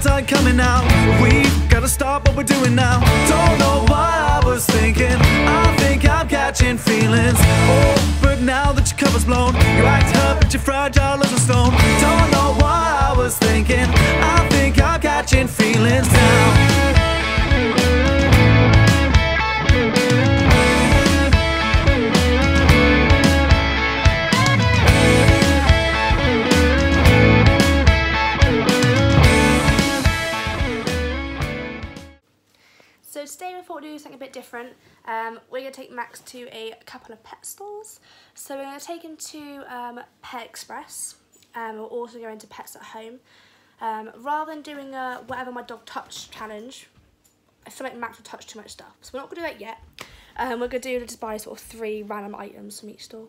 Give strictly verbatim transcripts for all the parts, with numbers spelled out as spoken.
clouds are coming out. We've got to stop what we're doing now. Don't know why I was thinking, I think I'm catching feelings. Oh, but now that your cover's blown, you act hurt but you're fragile as a stone. Don't know why I was thinking, I think I'm catching feelings now. So today we thought we'd do something a bit different. Um, we're going to take Max to a couple of pet stores. So we're going to take him to um, Pet Express, and um, we're also going to Pets at Home. Um, rather than doing a whatever my dog touched challenge, I feel like Max will touch too much stuff. So we're not going to do that yet. Um, we're going to do just buy sort of three random items from each store.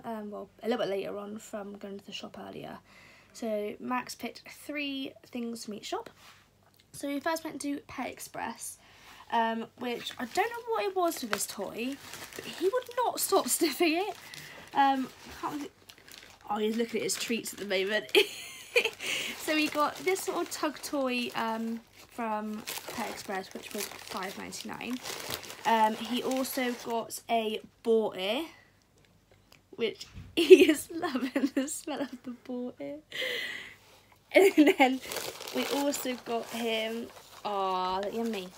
from, um, well, a little bit later on from going to the shop earlier. So Max picked three things from each shop. So we first went to Pet Express, um, which I don't know what it was to this toy, but he would not stop sniffing it. Um, can't oh, he's looking at his treats at the moment. So we got this sort of tug toy um, from Pet Express, which was five ninety-nine. Um, he also got a Borty, which he is loving the smell of the Borty. And then we also got him, ah, oh, yummy,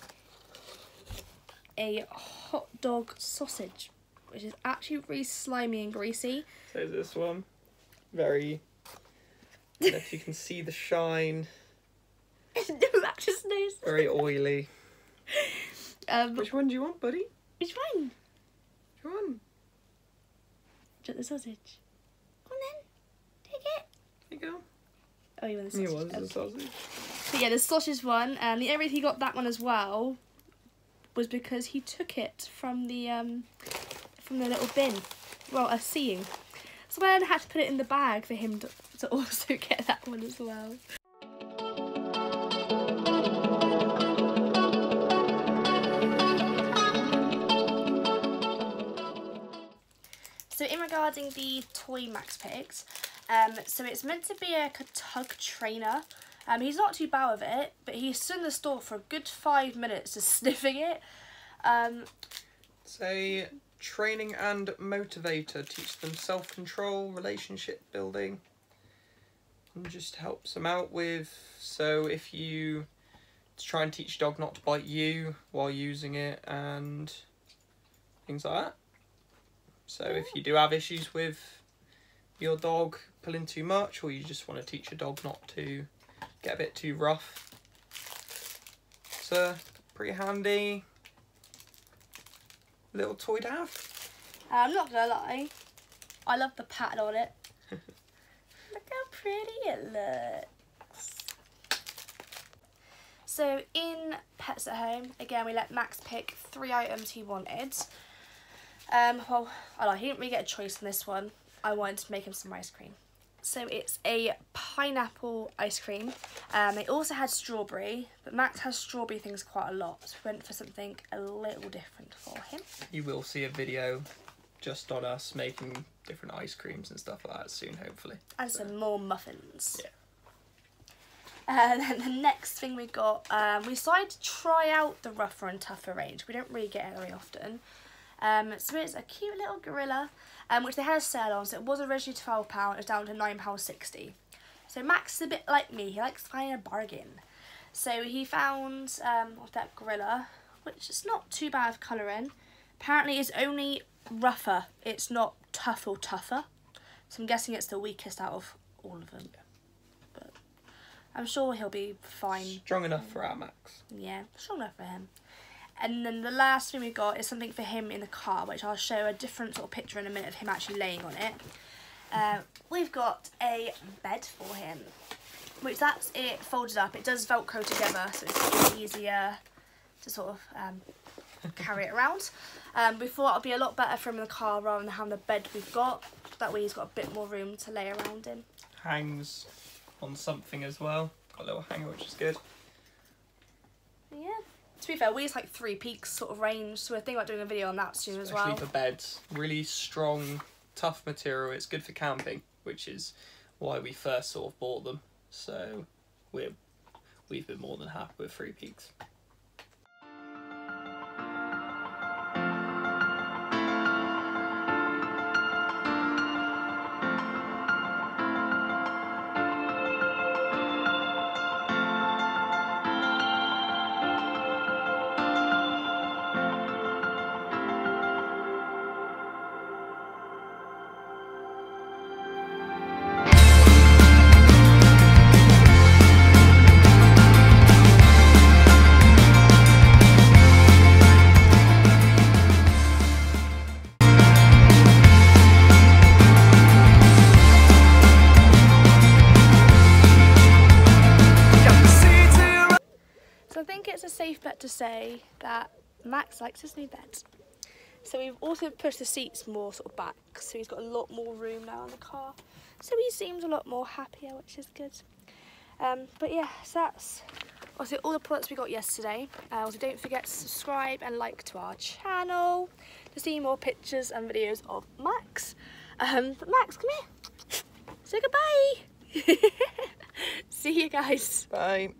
a hot dog sausage, which is actually really slimy and greasy. So this one, very, I don't know if you can see the shine. No, that just knows. Very oily. Um, Which one do you want, buddy? Which one? Which one? Do you want the sausage? Come on then, take it. There you go. Oh, you want the sausage? He wants okay. the sausage. But yeah, the sausage one, and the only reason he got that one as well was because he took it from the um from the little bin. Well, a seeing. So I had to put it in the bag for him to, to also get that one as well. So in regarding the toy Max picked, Um, so it's meant to be a tug trainer. Um, he's not too bad with it, but he's stood in the store for a good five minutes just sniffing it. Um, it's a training and motivator. Teach them self-control, relationship building, and just helps them out with. So if you try and teach a dog not to bite you while using it and things like that. So yeah. If you do have issues with your dog pulling too much, or you just want to teach your dog not to get a bit too rough, it's a pretty handy little toy to have. I'm not gonna lie, I love the pattern on it. Look how pretty it looks. So in Pets at Home, again, we let Max pick three items he wanted. Um, well, I don't know, he didn't really get a choice in this one. I wanted to make him some ice cream. So it's a pineapple ice cream. Um, they also had strawberry, but Max has strawberry things quite a lot, so we went for something a little different for him. You will see a video just on us making different ice creams and stuff like that soon, hopefully. And so. Some more muffins. Yeah. And then the next thing we got, um, we decided to try out the Rougher and Tougher range. We don't really get it very often. Um, so it's a cute little gorilla, um, which they had a sale on, so it was originally twelve pounds, it was down to nine pounds sixty. So Max is a bit like me, he likes finding a bargain. So he found um, that gorilla, which is not too bad of colouring. Apparently it's only rougher, it's not tough or tougher. So I'm guessing it's the weakest out of all of them. But I'm sure he'll be fine. Strong enough for our Max. Yeah, strong enough for him. And then the last thing we got is something for him in the car, which I'll show a different sort of picture in a minute of him actually laying on it. Um, we've got a bed for him, which that's it folded up. It does Velcro together, so it's easier to sort of um, carry it around. Um, we thought it would be a lot better for him in the car rather than having the bed we've got. That way he's got a bit more room to lay around in. Hangs on something as well. Got a little hanger, which is good. Yeah. To be fair, we use like Three Peaks sort of range, so we're thinking about doing a video on that soon. Especially as well. Especially for beds. Really strong, tough material. It's good for camping, which is why we first sort of bought them. So we're, we've been more than happy with Three Peaks. Safe bet to say that Max likes his new bed. So we've also pushed the seats more sort of back, so he's got a lot more room now in the car. So he seems a lot more happier, which is good. Um, but yeah, so that's obviously all the products we got yesterday. Uh, also don't forget to subscribe and like to our channel to see more pictures and videos of Max. Um, but Max, come here. Say goodbye. See you guys. Bye.